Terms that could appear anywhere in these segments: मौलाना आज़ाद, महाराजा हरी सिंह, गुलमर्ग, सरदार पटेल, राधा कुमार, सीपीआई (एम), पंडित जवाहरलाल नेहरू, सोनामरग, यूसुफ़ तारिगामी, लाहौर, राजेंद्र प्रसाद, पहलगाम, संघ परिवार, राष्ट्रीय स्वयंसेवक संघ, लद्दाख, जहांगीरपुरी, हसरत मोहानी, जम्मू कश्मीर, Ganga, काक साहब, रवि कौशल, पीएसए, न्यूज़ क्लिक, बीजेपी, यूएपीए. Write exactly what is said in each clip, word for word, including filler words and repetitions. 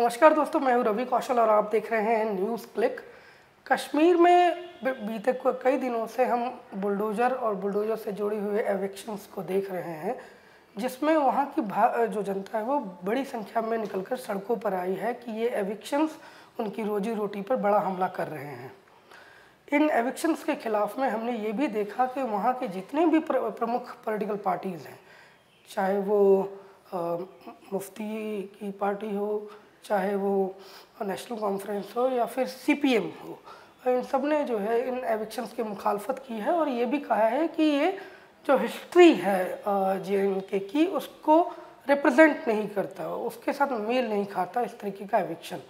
नमस्कार दोस्तों, मैं हूँ रवि कौशल और आप देख रहे हैं न्यूज़ क्लिक। कश्मीर में बीते कई दिनों से हम बुलडोज़र और बुलडोज़र से जुड़ी हुए एविक्शंस को देख रहे हैं, जिसमें वहाँ की जो जनता है वो बड़ी संख्या में निकलकर सड़कों पर आई है कि ये एविक्शंस उनकी रोजी रोटी पर बड़ा हमला कर रहे हैं। इन एविक्शंस के ख़िलाफ़ में हमने ये भी देखा कि वहाँ के जितने भी प्र, प्रमुख पॉलिटिकल पार्टीज़ हैं, चाहे वो आ, मुफ्ती की पार्टी हो, चाहे वो नेशनल कॉन्फ्रेंस हो या फिर सी पी एम हो, इन सब ने जो है इन एविक्शंस की मुखालफत की है और ये भी कहा है कि ये जो हिस्ट्री है जे एन के की उसको रिप्रेजेंट नहीं करता, उसके साथ मेल नहीं खाता इस तरीके का एविक्शन।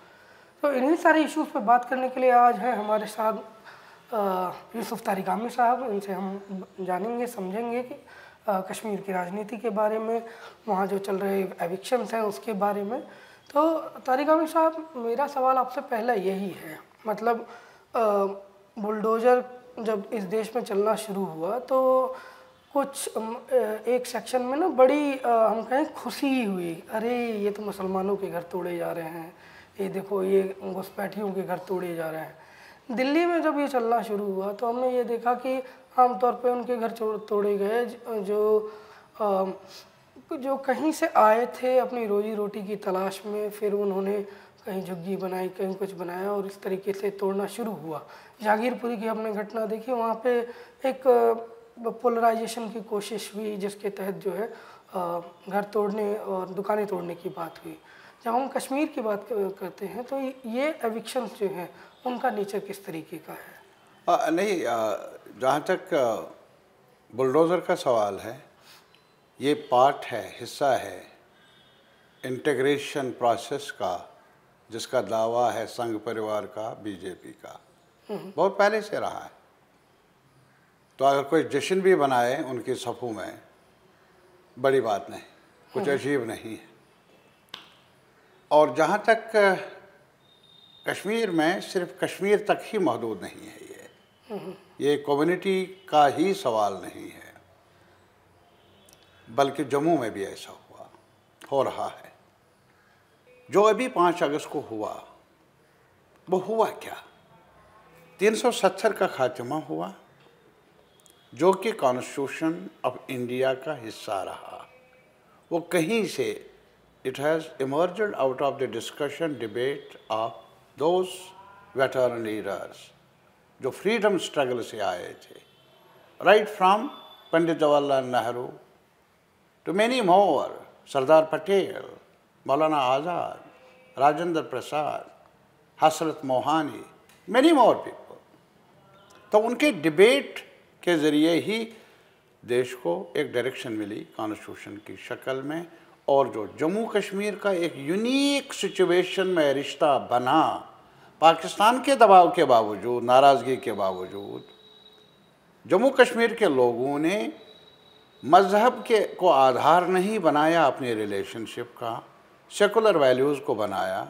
तो इन्हीं सारे इश्यूज़ पर बात करने के लिए आज हैं हमारे साथ यूसुफ़ तारिगामी साहब। इनसे हम जानेंगे, समझेंगे कि कश्मीर की राजनीति के बारे में, वहाँ जो चल रहे एविक्शंस हैं उसके बारे में। तो तारिगामी साहब, मेरा सवाल आपसे पहला यही है, मतलब बुलडोज़र जब इस देश में चलना शुरू हुआ तो कुछ एक सेक्शन में ना बड़ी हम कहें खुशी हुई, अरे ये तो मुसलमानों के घर तोड़े जा रहे हैं, ये देखो ये घुसपैठियों के घर तोड़े जा रहे हैं। दिल्ली में जब ये चलना शुरू हुआ तो हमने ये देखा कि आमतौर पे उनके घर तोड़े गए जो जो कहीं से आए थे अपनी रोजी रोटी की तलाश में, फिर उन्होंने कहीं झुग्गी बनाई, कहीं कुछ बनाया और इस तरीके से तोड़ना शुरू हुआ। जहांगीरपुरी की हमने घटना देखी, वहाँ पे एक पोलराइजेशन की कोशिश हुई जिसके तहत जो है घर तोड़ने और दुकानें तोड़ने की बात हुई। जब हम कश्मीर की बात करते हैं तो ये एविक्शंस जो हैं उनका नेचर किस तरीके का है? आ, नहीं आ, जहाँ तक बुलडोज़र का सवाल है, ये पार्ट है, हिस्सा है इंटीग्रेशन प्रोसेस का, जिसका दावा है संघ परिवार का, बीजेपी का, बहुत पहले से रहा है। तो अगर कोई जश्न भी बनाए उनकी सफ़ों में, बड़ी बात नहीं, कुछ अजीब नहीं है। और जहाँ तक कश्मीर में, सिर्फ कश्मीर तक ही महदूद नहीं है, ये ये कम्युनिटी का ही सवाल नहीं है, बल्कि जम्मू में भी ऐसा हुआ हो रहा है। जो अभी पाँच अगस्त को हुआ, वो हुआ क्या? तीन सौ सत्तर का खात्मा हुआ, जो कि कॉन्स्टिट्यूशन ऑफ इंडिया का हिस्सा रहा। वो कहीं से it has emerged out of the discussion, debate of those veteran leaders जो फ्रीडम स्ट्रगल से आए थे, right from पंडित जवाहरलाल नेहरू to many more, सरदार पटेल, मौलाना आज़ाद, राजेंद्र प्रसाद, हसरत मोहानी, many more people. तो उनके डिबेट के ज़रिए ही देश को एक डायरेक्शन मिली कॉन्स्टिट्यूशन की शक्ल में, और जो जम्मू कश्मीर का एक यूनिक सिचुएशन में रिश्ता बना, पाकिस्तान के दबाव के बावजूद, नाराज़गी के बावजूद जम्मू कश्मीर के लोगों ने मज़हब के को आधार नहीं बनाया अपने रिलेशनशिप का, सेकुलर वैल्यूज़ को बनाया,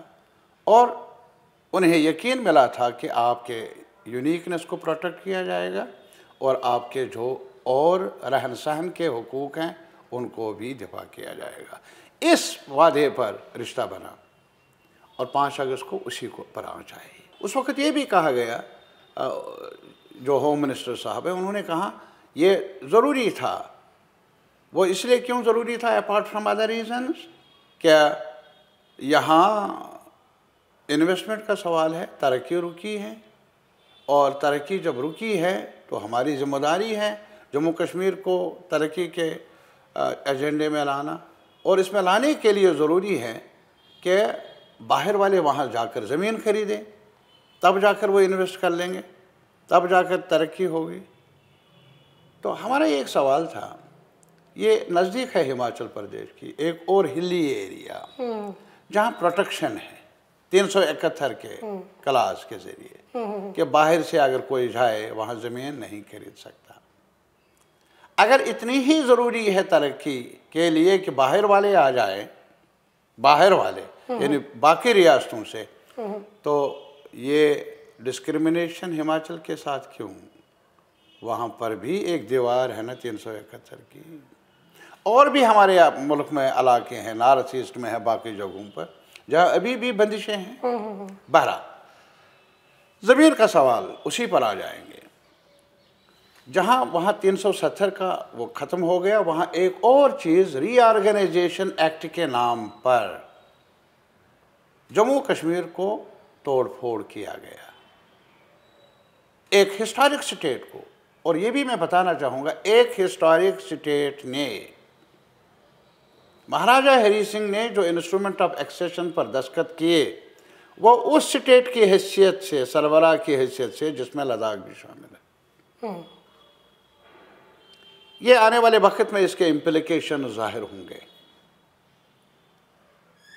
और उन्हें यकीन मिला था कि आपके यूनिकनेस को प्रोटेक्ट किया जाएगा और आपके जो और रहन सहन के हुकूक़ हैं उनको भी दिफा किया जाएगा। इस वादे पर रिश्ता बना और पाँच अगस्त को उसी को पर आना चाहिए। उस वक़्त ये भी कहा गया, जो होम मिनिस्टर साहब हैं उन्होंने कहा ये ज़रूरी था। वो इसलिए क्यों ज़रूरी था, अपार्ट फ्रॉम अदर रीजंस, क्या यहाँ इन्वेस्टमेंट का सवाल है, तरक्की रुकी है, और तरक्की जब रुकी है तो हमारी जिम्मेदारी है जम्मू कश्मीर को तरक्की के एजेंडे में लाना, और इसमें लाने के लिए ज़रूरी है कि बाहर वाले वहाँ जाकर ज़मीन खरीदें, तब जाकर वो इन्वेस्ट कर लेंगे, तब जाकर तरक्की होगी। तो हमारा एक सवाल था, ये नज़दीक है हिमाचल प्रदेश की एक और हिली एरिया जहाँ प्रोटेक्शन है तीन सौ इकहत्तर के क्लास के ज़रिए कि बाहर से अगर कोई जाए वहाँ ज़मीन नहीं खरीद सकता। अगर इतनी ही ज़रूरी है तरक्की के लिए कि बाहर वाले आ जाए, बाहर वाले यानी बाकी रियासतों से, तो ये डिस्क्रिमिनेशन हिमाचल के साथ क्यों? वहाँ पर भी एक दीवार है ना तीन सौ इकहत्तर की। और भी हमारे मुल्क में इलाके हैं, नॉर्थ ईस्ट में है, बाकी जगहों पर जहाँ अभी भी बंदिशें हैं। बहरा ज़मीर का सवाल उसी पर आ जाएंगे। जहाँ वहाँ तीन सौ सत्तर का वो ख़त्म हो गया, वहाँ एक और चीज़ रीऑर्गेनाइजेशन एक्ट के नाम पर जम्मू कश्मीर को तोड़फोड़ किया गया, एक हिस्टोरिक स्टेट को। और ये भी मैं बताना चाहूँगा, एक हिस्टोरिक स्टेट ने, महाराजा हरी सिंह ने जो इंस्ट्रूमेंट ऑफ एक्सेशन पर दस्तखत किए, वो उस स्टेट की हैसियत से, सरवरा की हैसियत से, जिसमें लद्दाख भी शामिल है। ये आने वाले वक्त में इसके इम्प्लिकेशन जाहिर होंगे,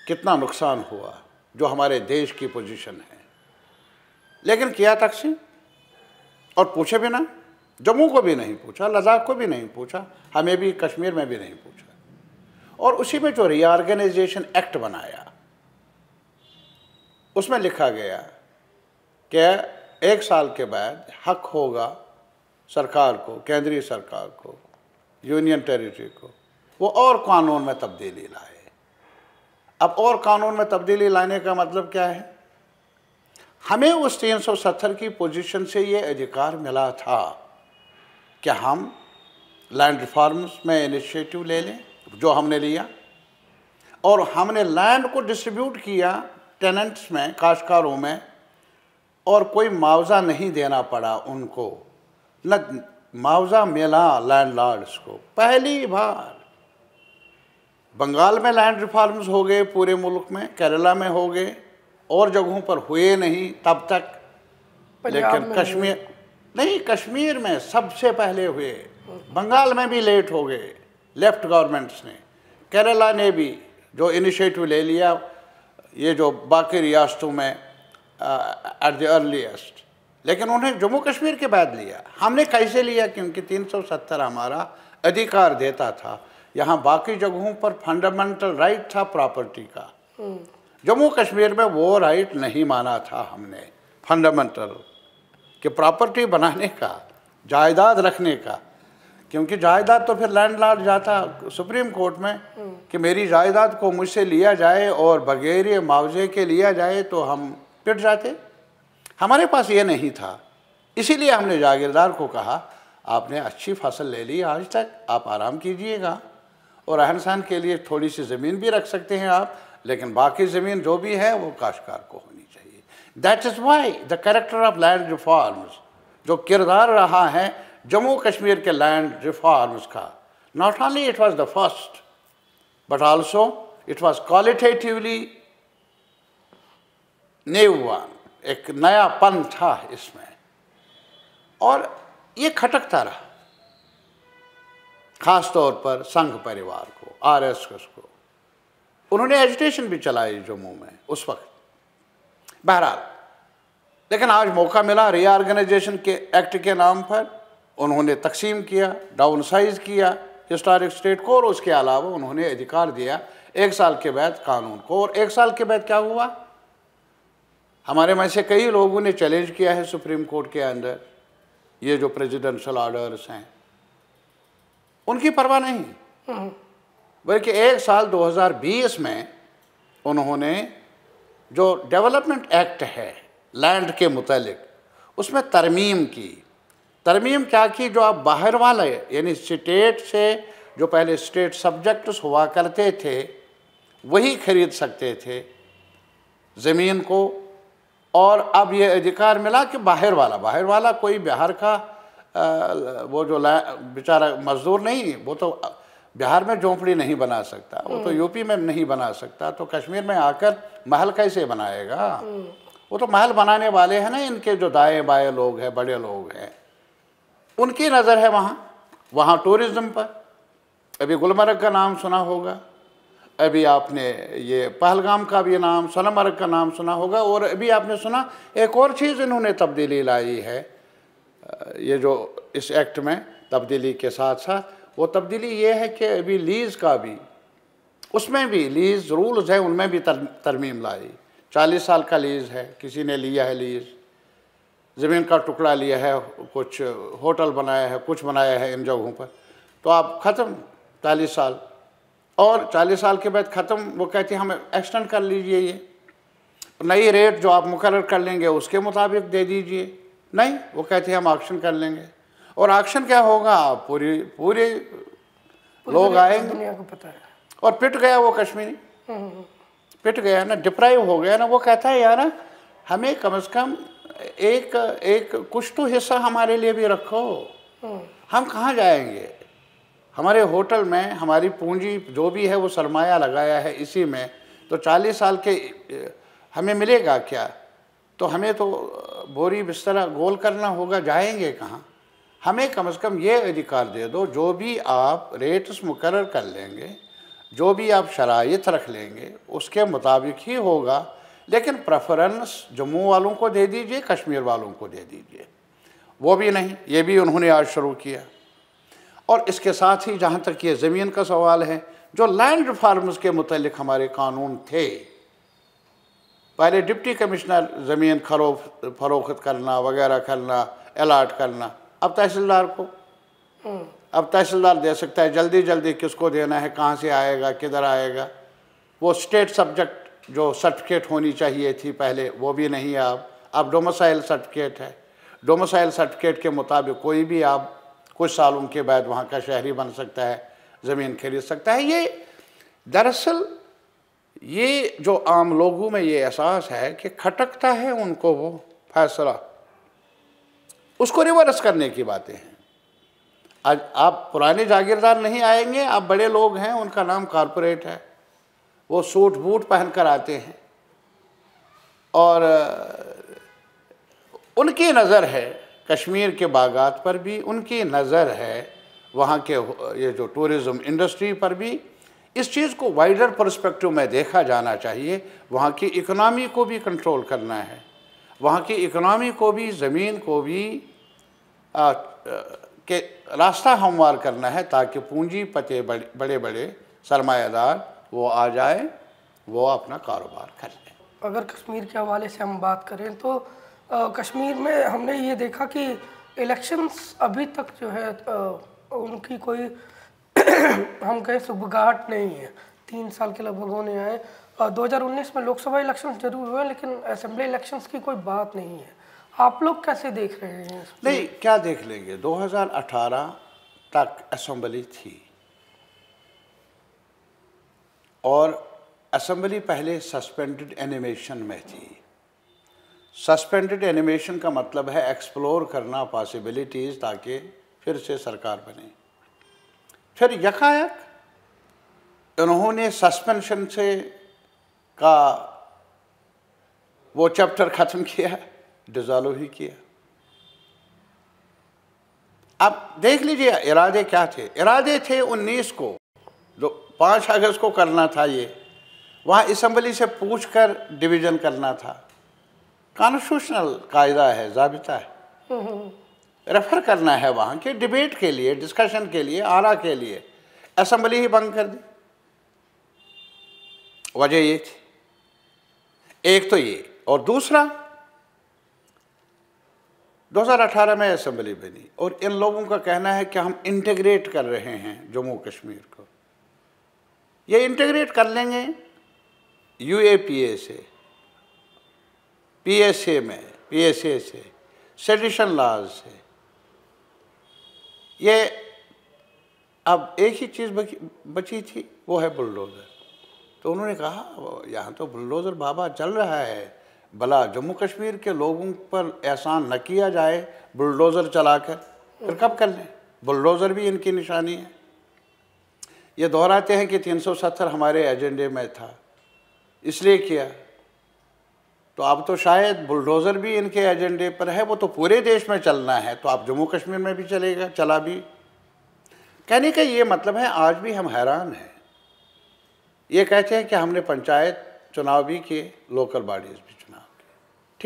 कितना नुकसान हुआ जो हमारे देश की पोजीशन है। लेकिन किया तकसीम, और पूछे भी ना, जम्मू को भी नहीं पूछा, लद्दाख को भी नहीं पूछा, हमें भी, कश्मीर में भी नहीं पूछा। और उसी में जो रीऑर्गेनाइजेशन एक्ट बनाया, उसमें लिखा गया कि एक साल के बाद हक होगा सरकार को, केंद्रीय सरकार को, यूनियन टेरिटरी को, वो और कानून में तब्दीली लाए। अब और कानून में तब्दीली लाने का मतलब क्या है? हमें उस तीन सौ सत्तर की पोजीशन से ये अधिकार मिला था कि हम लैंड रिफॉर्म्स में इनिशिएटिव ले लें, जो हमने लिया, और हमने लैंड को डिस्ट्रीब्यूट किया टेनेंट्स में, काश्तकारों में, और कोई मुआवजा नहीं देना पड़ा उनको, न मुआवजा मिला लैंडलॉर्ड्स को। पहली बार बंगाल में लैंड रिफॉर्म्स हो गए, पूरे मुल्क में, केरला में हो गए, और जगहों पर हुए नहीं तब तक, लेकिन कश्मीर नहीं, कश्मीर में सबसे पहले हुए, बंगाल में भी लेट हो गए लेफ्ट गवर्नमेंट्स ने, केरला ने भी जो इनिशिएटिव ले लिया, ये जो बाकी रियासतों में एट द अर्लीस्ट, लेकिन उन्हें जम्मू कश्मीर के बाद लिया। हमने कैसे लिया? क्योंकि तीन सौ सत्तर हमारा अधिकार देता था, यहाँ बाकी जगहों पर फंडामेंटल राइट था प्रॉपर्टी का, जम्मू कश्मीर में वो राइट नहीं माना था हमने फंडामेंटल, कि प्रॉपर्टी बनाने का, जायदाद रखने का। क्योंकि जायदाद तो फिर लैंडलॉर्ड जाता सुप्रीम कोर्ट में कि मेरी जायदाद को मुझसे लिया जाए और बगैर मुआवजे के लिया जाए, तो हम पिट जाते। हमारे पास ये नहीं था, इसीलिए हमने जागीरदार को कहा आपने अच्छी फसल ले ली आज तक, आप आराम कीजिएगा, और रहन सहन के लिए थोड़ी सी ज़मीन भी रख सकते हैं आप, लेकिन बाकी ज़मीन जो भी है वो काश्तकार को होनी चाहिए। That is why the character of land reforms, जो किरदार रहा है जम्मू कश्मीर के लैंड रिफॉर्म्स का, not only it was the first but also it was qualitatively new one, एक नयापन था इसमें, और ये खटकता रहा, ख़ास तौर पर संघ परिवार को, आर एस एस को। उन्होंने एजिटेशन भी चलाई जम्मू में उस वक्त। बहरहाल, लेकिन आज मौका मिला, रीऑर्गेनाइजेशन के एक्ट के नाम पर उन्होंने तकसीम किया, डाउन साइज किया हिस्टोरिक स्टेट को, और उसके अलावा उन्होंने अधिकार दिया एक साल के बाद कानून को। और एक साल के बाद क्या हुआ? हमारे में से कई लोगों ने चैलेंज किया है सुप्रीम कोर्ट के अंदर, ये जो प्रेसिडेंशियल ऑर्डर्स हैं, उनकी परवाह नहीं, बल्कि एक साल दो हज़ार बीस में उन्होंने जो डेवलपमेंट एक्ट है लैंड के मुतालिक, उसमें तरमीम की। तरमीम क्या की? जो आप बाहर वाले, यानी स्टेट से, जो पहले स्टेट सब्जेक्ट्स हुआ करते थे, वही खरीद सकते थे ज़मीन को, और अब ये अधिकार मिला कि बाहर वाला, बाहर वाला कोई बिहार का आ, वो जो बेचारा मजदूर नहीं, वो तो बिहार में झोंपड़ी नहीं बना सकता, वो तो यूपी में नहीं बना सकता, तो कश्मीर में आकर महल कैसे बनाएगा? वो तो महल बनाने वाले हैं ना, इनके जो दाएँ बाएँ लोग हैं, बड़े लोग हैं, उनकी नज़र है वहाँ वहाँ टूरिज़्म पर। अभी गुलमर्ग का नाम सुना होगा, अभी आपने ये पहलगाम का भी नाम, सोनामरग का नाम सुना होगा, और अभी आपने सुना एक और चीज़ इन्होंने तब्दीली लाई है ये जो इस एक्ट में, तब्दीली के साथ साथ वो तब्दीली ये है कि अभी लीज़ का भी, उसमें भी लीज़ रूल्स हैं, उनमें भी तर, तरमीम लाई। चालीस साल का लीज़ है, किसी ने लिया है लीज़, ज़मीन का टुकड़ा लिया है, कुछ होटल बनाया है, कुछ बनाया है इन जगहों पर, तो आप ख़त्म चालीस साल। और चालीस साल के बाद ख़त्म, वो कहते हैं हमें एक्सटेंड कर लीजिए, ये नई रेट जो आप मुकर्रर कर लेंगे उसके मुताबिक दे दीजिए। नहीं, वो कहते हैं हम ऑक्शन कर लेंगे। और ऑक्शन क्या होगा, पूरी पूरे लोग आएंगे, दुनिया को पता है। और पिट गया वो कश्मीरी, पिट गया ना, डिप्राइव हो गया ना। वो कहता है यार हमें कम से कम एक एक कुछ तो हिस्सा हमारे लिए भी रखो, हम कहाँ जाएंगे, हमारे होटल में हमारी पूंजी जो भी है वो सरमाया लगाया है इसी में, तो चालीस साल के हमें मिलेगा क्या, तो हमें तो बोरी बिस्तर गोल करना होगा, जाएंगे कहाँ। हमें कम से कम ये अधिकार दे दो, जो भी आप रेट्स मुकर्रर कर लेंगे, जो भी आप शराइत रख लेंगे उसके मुताबिक ही होगा, लेकिन प्रेफरेंस जम्मू वालों को दे दीजिए, कश्मीर वालों को दे दीजिए। वो भी नहीं, ये भी उन्होंने आज शुरू किया। और इसके साथ ही जहाँ तक ये ज़मीन का सवाल है, जो लैंड रिफॉर्म्स के मुतालिक हमारे कानून थे, पहले डिप्टी कमिश्नर ज़मीन खरोफ फरोख्त करना वगैरह करना, अलाट करना, अब तहसीलदार को, अब तहसीलदार दे सकता है, जल्दी जल्दी किसको देना है, कहाँ से आएगा, किधर आएगा। वो स्टेट सब्जेक्ट जो सर्टिफिकेट होनी चाहिए थी पहले, वो भी नहीं है अब, अब डोमिसाइल सर्टिफिकेट है। डोमिसाइल सर्टिफिकेट के मुताबिक कोई भी आप कुछ सालों के बाद वहाँ का शहरी बन सकता है, ज़मीन खरीद सकता है। ये दरअसल ये जो आम लोगों में ये एहसास है कि खटकता है उनको वो फैसला, उसको रिवर्स करने की बातें हैं। आज आप पुराने जागीरदार नहीं आएंगे, आप बड़े लोग हैं, उनका नाम कॉरपोरेट है, वो सूट बूट पहन कर आते हैं और उनकी नज़र है कश्मीर के बागात पर भी, उनकी नज़र है वहाँ के ये जो टूरिज़्म इंडस्ट्री पर भी। इस चीज़ को वाइडर पर्सपेक्टिव में देखा जाना चाहिए। वहाँ की इकनॉमी को भी कंट्रोल करना है, वहाँ की इकनॉमी को भी, ज़मीन को भी आ, आ, के रास्ता हमवार करना है, ताकि पूंजी पते बड़े बड़े, बड़े सरमायादार वो आ जाए, वो अपना कारोबार कर लें। अगर कश्मीर के हवाले से हम बात करें तो आ, कश्मीर में हमने ये देखा कि इलेक्शंस अभी तक जो है आ, उनकी कोई हम कहें सुबगाहट नहीं है, तीन साल के लगभग होने आए। दो हज़ार उन्नीस में लोकसभा इलेक्शंस जरूर हुए लेकिन असेंबली इलेक्शंस की कोई बात नहीं है। आप लोग कैसे देख रहे हैं? नहीं, क्या देख लेंगे, दो हज़ार अठारह तक असेंबली थी और असेंबली पहले सस्पेंडेड एनिमेशन में थी। सस्पेंडेड एनिमेशन का मतलब है एक्सप्लोर करना पॉसिबिलिटीज़, ताकि फिर से सरकार बने। फिर यकायक उन्होंने सस्पेंशन से का वो चैप्टर ख़त्म किया, डिज़ॉल्व ही किया। आप देख लीजिए इरादे क्या थे। इरादे थे उन्नीस को, जो पाँच अगस्त को करना था, ये वहाँ असम्बली से पूछकर डिवीज़न करना था। कॉन्स्टिट्यूशनल कायदा है, ज़ाबिता है, रेफ़र करना है वहाँ के डिबेट के लिए, डिस्कशन के लिए, आरा के लिए। असम्बली ही बंद कर दी, वजह ये थी। एक तो ये, और दूसरा दो हज़ार अठारह में असम्बली बनी और इन लोगों का कहना है कि हम इंटीग्रेट कर रहे हैं जम्मू कश्मीर को, ये इंटीग्रेट कर लेंगे यूएपीए से, पीएसए में, पीएसए से, सेडिशन लॉज से। ये अब एक ही चीज़ बची, बची थी, वो है बुलडोज़र। तो उन्होंने कहा यहाँ तो बुलडोज़र बाबा चल रहा है, भला जम्मू कश्मीर के लोगों पर एहसान न किया जाए बुलडोज़र चलाकर, फिर कब कर लें। बुलडोज़र भी इनकी निशानी है। ये दोहराते हैं कि तीन सौ सत्तर हमारे एजेंडे में था इसलिए किया, तो अब तो शायद बुलडोज़र भी इनके एजेंडे पर है, वो तो पूरे देश में चलना है, तो आप जम्मू कश्मीर में भी चलेगा, चला भी। कहने का ये मतलब है आज भी हम हैरान हैं। ये कहते हैं कि हमने पंचायत चुनाव भी किए, लोकल बॉडीज़ भी चुनाव किए,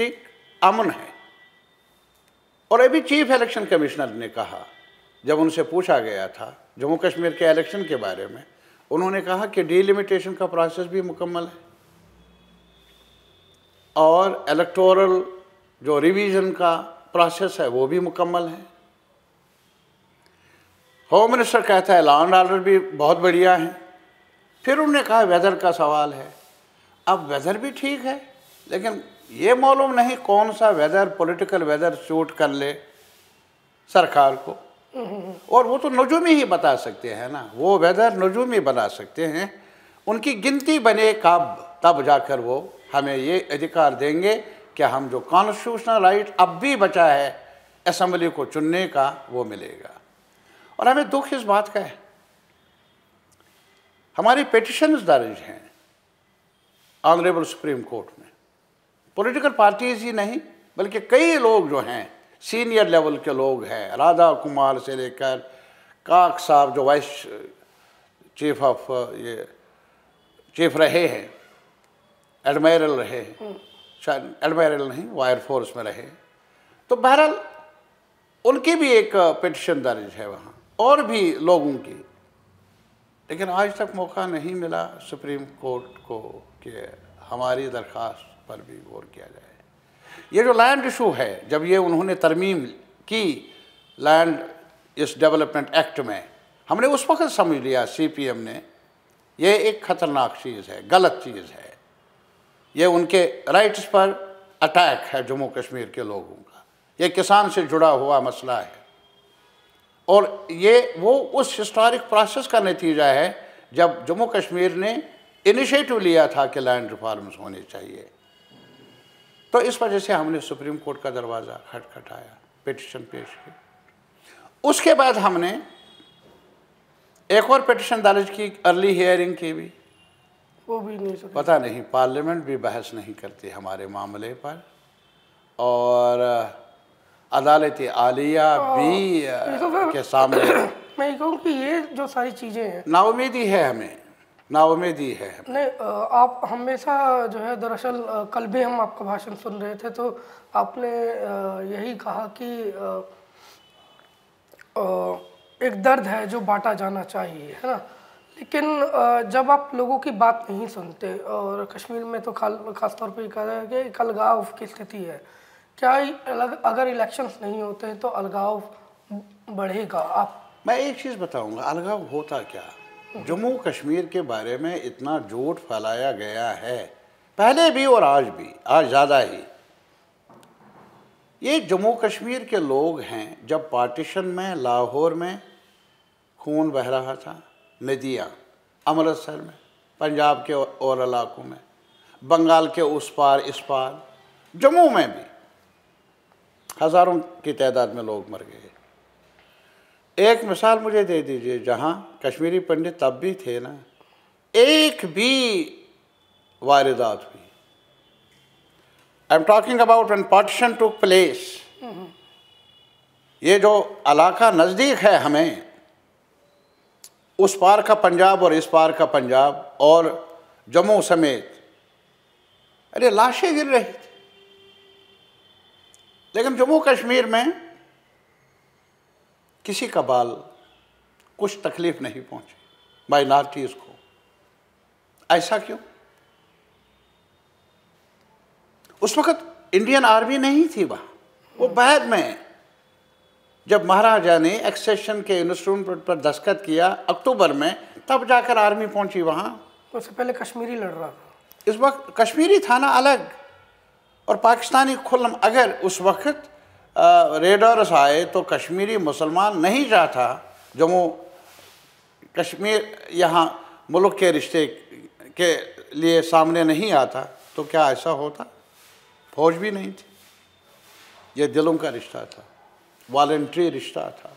ठीक, अमन है। और अभी चीफ इलेक्शन कमिश्नर ने कहा, जब उनसे पूछा गया था जम्मू कश्मीर के इलेक्शन के बारे में, उन्होंने कहा कि डीलिमिटेशन का प्रोसेस भी मुकम्मल है और इलेक्टोरल जो रिवीजन का प्रोसेस है वो भी मुकम्मल है। होम मिनिस्टर कहता है लॉ एंड ऑर्डर भी बहुत बढ़िया है, फिर उन्होंने कहा वेदर का सवाल है। अब वेदर भी ठीक है, लेकिन ये मालूम नहीं कौन सा वेदर पॉलिटिकल वेदर सूट कर ले सरकार को, और वो तो नजूमी ही बता सकते हैं ना, वो वेदर नजूमी बना सकते हैं। उनकी गिनती बने कब, तब जाकर वो हमें ये अधिकार देंगे कि हम जो कॉन्स्टिट्यूशनल राइट अब भी बचा है असम्बली को चुनने का, वो मिलेगा। और हमें दुख इस बात का है, हमारी पिटिशंस दर्ज हैं ऑनरेबल सुप्रीम कोर्ट में, पॉलिटिकल पार्टीज ही नहीं बल्कि कई लोग जो हैं सीनियर लेवल के लोग हैं, राधा कुमार से लेकर काक साहब जो वाइस चीफ ऑफ ये चीफ रहे हैं, एडमायरल रहे हैं, शायद एडमायरल नहीं वायर फोर्स में रहे, तो बहरहाल उनकी भी एक पिटिशन दर्ज है वहाँ, और भी लोगों की, लेकिन आज तक मौका नहीं मिला सुप्रीम कोर्ट को कि हमारी दरख्वास्त पर भी गौर किया जाए। ये जो लैंड इशू है, जब ये उन्होंने तरमीम की लैंड इस डेवलपमेंट एक्ट में, हमने उस वक्त समझ लिया सीपीएम ने ये एक ख़तरनाक चीज़ है, गलत चीज़ है, ये उनके राइट्स पर अटैक है जम्मू कश्मीर के लोगों का, ये किसान से जुड़ा हुआ मसला है, और ये वो उस हिस्टोरिक प्रोसेस का नतीजा है जब जम्मू कश्मीर ने इनिशिएटिव लिया था कि लैंड रिफॉर्म्स होने चाहिए। तो इस वजह से हमने सुप्रीम कोर्ट का दरवाज़ा खटखटाया, पिटिशन पेश की। उसके बाद हमने एक और पिटिशन दर्ज की अर्ली हियरिंग की, भी वो भी नहीं, पता नहीं पार्लियामेंट भी बहस नहीं करती हमारे मामले पर, और अदालत आलिया भी के सामने मैं कहूँ कि ये जो सारी चीज़ें हैं, नाउमीदी है हमें, नाउमीदी है हमें। नहीं, आप हमेशा जो है, दरअसल कल भी हम आपका भाषण सुन रहे थे तो आपने यही कहा कि एक दर्द है जो बांटा जाना चाहिए, है ना, लेकिन जब आप लोगों की बात नहीं सुनते, और कश्मीर में तो खासतौर पर कहा जाए कि एक अलगाव की स्थिति है, क्या अलग अगर इलेक्शंस नहीं होते हैं तो अलगाव बढ़ेगा? आप मैं एक चीज़ बताऊंगा, अलगाव होता क्या, जम्मू कश्मीर के बारे में इतना झूठ फैलाया गया है पहले भी और आज भी, आज ज़्यादा ही। ये जम्मू कश्मीर के लोग हैं, जब पार्टीशन में लाहौर में खून बह रहा था, नदियाँ अमृतसर में, पंजाब के और इलाकों में, बंगाल के उस पार इस पार, जम्मू में भी हज़ारों की तादाद में लोग मर गए। एक मिसाल मुझे दे दीजिए, जहाँ कश्मीरी पंडित तब भी थे ना, एक भी वारदात हुई, I am talking about when partition took place, ये जो इलाका नज़दीक है हमें, उस पार का पंजाब और इस पार का पंजाब और जम्मू समेत, अरे लाशें गिर रही थी। लेकिन जम्मू कश्मीर में किसी का बाल कुछ तकलीफ नहीं पहुंची माइनॉरिटीज़ को, ऐसा क्यों? उस वक़्त इंडियन आर्मी नहीं थी वहाँ, वो बाद में जब महाराजा ने एक्सेशन के इंस्ट्रूमेंट पर दस्तखत किया अक्टूबर में, तब जाकर आर्मी पहुंची वहाँ। उससे पहले कश्मीरी लड़ रहा था, इस वक्त कश्मीरी था ना अलग, और पाकिस्तानी खुल्म। अगर उस वक्त रेडर्स आए तो कश्मीरी मुसलमान नहीं जाता जम्मू कश्मीर, यहाँ मुल्क के रिश्ते के लिए सामने नहीं आता, तो क्या ऐसा होता? फौज भी नहीं थी, ये दिलों का रिश्ता था, वॉलेंट्री रिश्ता था।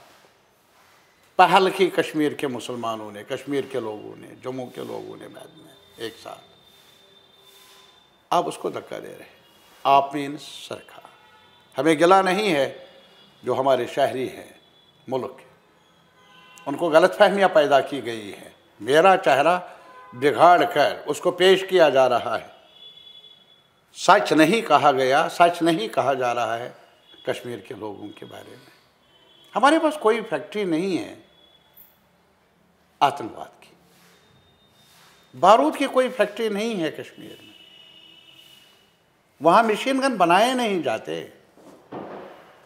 पहल की कश्मीर के मुसलमानों ने, कश्मीर के लोगों ने, जम्मू के लोगों ने बाद में एक साथ। आप उसको धक्का दे रहे, आप में सरकार, हमें गिला नहीं है जो हमारे शहरी हैं मुल्क के, उनको गलतफहमियां पैदा की गई है, मेरा चेहरा बिगाड़ कर उसको पेश किया जा रहा है, सच नहीं कहा गया, सच नहीं कहा जा रहा है कश्मीर के लोगों के बारे में। हमारे पास कोई फैक्ट्री नहीं है आतंकवाद की, बारूद की कोई फैक्ट्री नहीं है कश्मीर में, वहाँ मशीन गन बनाए नहीं जाते,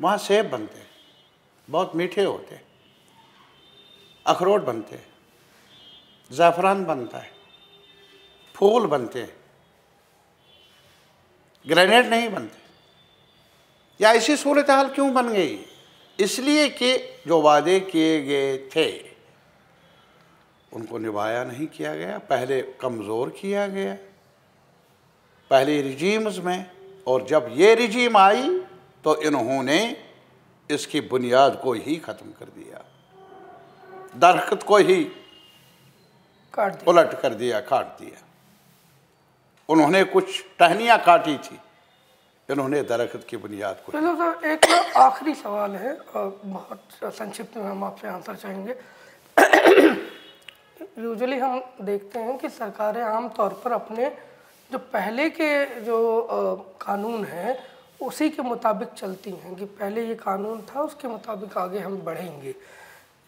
वहाँ सेब बनते, बहुत मीठे होते, अखरोट बनते, ज़ैफ़रान बनता है, फूल बनते हैं, ग्रेनेड नहीं बनते। या ऐसी सूरत हाल क्यों बन गई? इसलिए कि जो वादे किए गए थे उनको निभाया नहीं किया गया, पहले कमज़ोर किया गया पहले रिजीम्स में, और जब ये रिजीम आई तो इन्होंने इसकी बुनियाद को ही ख़त्म कर दिया, दरख्त को ही काट उलट कर दिया, काट दिया। उन्होंने कुछ टहनियाँ काटी थी, इन्होंने दरख्त की बुनियाद को। सर एक आखिरी सवाल है, बहुत संक्षिप्त में हम आपसे आंसर चाहेंगे। यूजुअली हम देखते हैं कि सरकारें आम तौर पर अपने जो पहले के जो कानून हैं उसी के मुताबिक चलती हैं कि पहले ये कानून था उसके मुताबिक आगे हम बढ़ेंगे।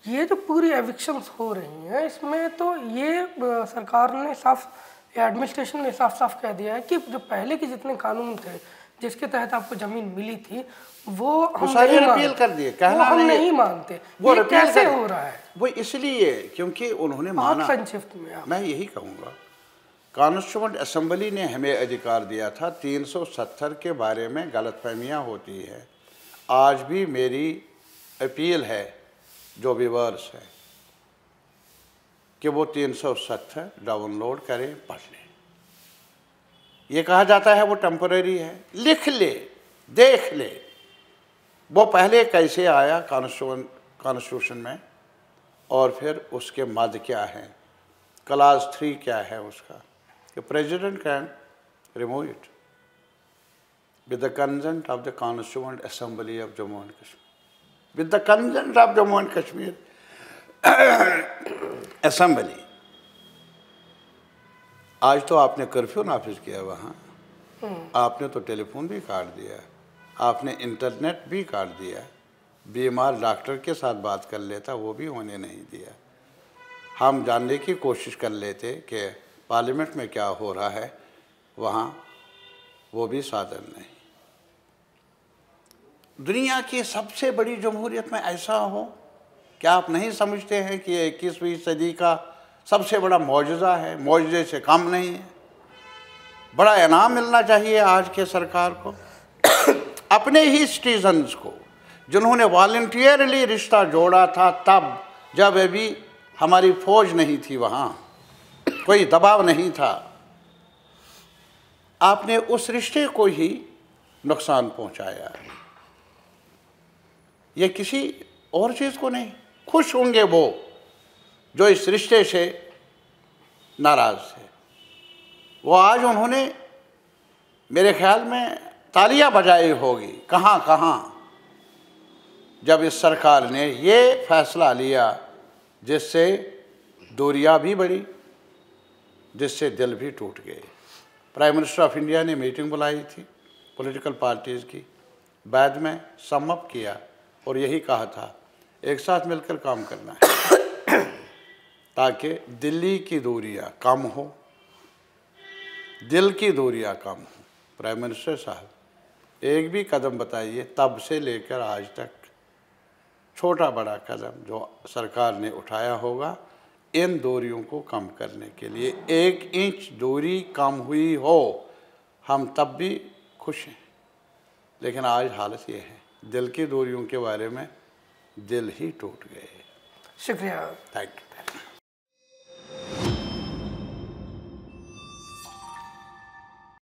ये जो पूरी एविक्शंस हो रही हैं इसमें तो ये सरकार ने साफ, एडमिनिस्ट्रेशन ने साफ साफ कह दिया है कि जो पहले के जितने कानून थे जिसके तहत आपको जमीन मिली थी वो हम नहीं मानते, कर दिए कहना हम नहीं मानते। वो कैसे हो रहा है? वो इसलिए क्योंकि उन्होंने माना। संक्षिप्त में मैं यही कहूँगा, कॉन्स्टिट्यूंट असम्बली ने हमें अधिकार दिया था। तीन सौ सत्तर के बारे में गलतफहमियाँ होती है। आज भी मेरी अपील है जो व्यूअर्स है कि वो तीन सौ सत्तर डाउनलोड करें, पढ़ लें। ये कहा जाता है वो टेम्परेरी है, लिख ले, देख ले वो पहले कैसे आया कॉन्स्टिट्यूशन में और फिर उसके मद क्या है, क्लास थ्री क्या है उसका कि president can remove it with the consent of the constituent assembly of Jammu and Kashmir, with the consent of Jammu and Kashmir assembly. आज तो आपने कर्फ्यू नाफिज किया वहाँ, आपने तो टेलीफोन भी काट दिया, आपने इंटरनेट भी काट दिया, बीमार डॉक्टर के साथ बात कर लेता वो भी होने नहीं दिया। हम जानने की कोशिश कर लेते कि पार्लियामेंट में क्या हो रहा है, वहाँ वो भी साधन नहीं। दुनिया की सबसे बड़ी जमहूरियत में ऐसा हो, क्या आप नहीं समझते हैं कि इक्कीसवीं सदी का सबसे बड़ा मौजज़ा है, मौजज़े से कम नहीं है। बड़ा इनाम मिलना चाहिए आज के सरकार को अपने ही सिटीजन्स को जिन्होंने वॉलंटियरली रिश्ता जोड़ा था तब, जब अभी हमारी फौज नहीं थी, वहाँ कोई दबाव नहीं था। आपने उस रिश्ते को ही नुकसान पहुँचाया। ये किसी और चीज़ को नहीं। खुश होंगे वो जो इस रिश्ते से नाराज़ थे। वो आज उन्होंने मेरे ख्याल में तालियां बजाई होगी कहाँ कहाँ जब इस सरकार ने ये फैसला लिया जिससे दूरियां भी बढ़ी, जिससे दिल भी टूट गए। प्राइम मिनिस्टर ऑफ इंडिया ने मीटिंग बुलाई थी पॉलिटिकल पार्टीज़ की, बाद में सम अप किया और यही कहा था एक साथ मिलकर काम करना है ताकि दिल्ली की दूरियां कम हो, दिल की दूरियां कम हो। प्राइम मिनिस्टर साहब एक भी कदम बताइए तब से लेकर आज तक, छोटा बड़ा कदम जो सरकार ने उठाया होगा इन दूरियों को कम करने के लिए। एक इंच दूरी कम हुई हो हम तब भी खुश हैं, लेकिन आज हालत ये है दिल की दूरियों के बारे में दिल ही टूट गए। शुक्रिया, थैंक यू।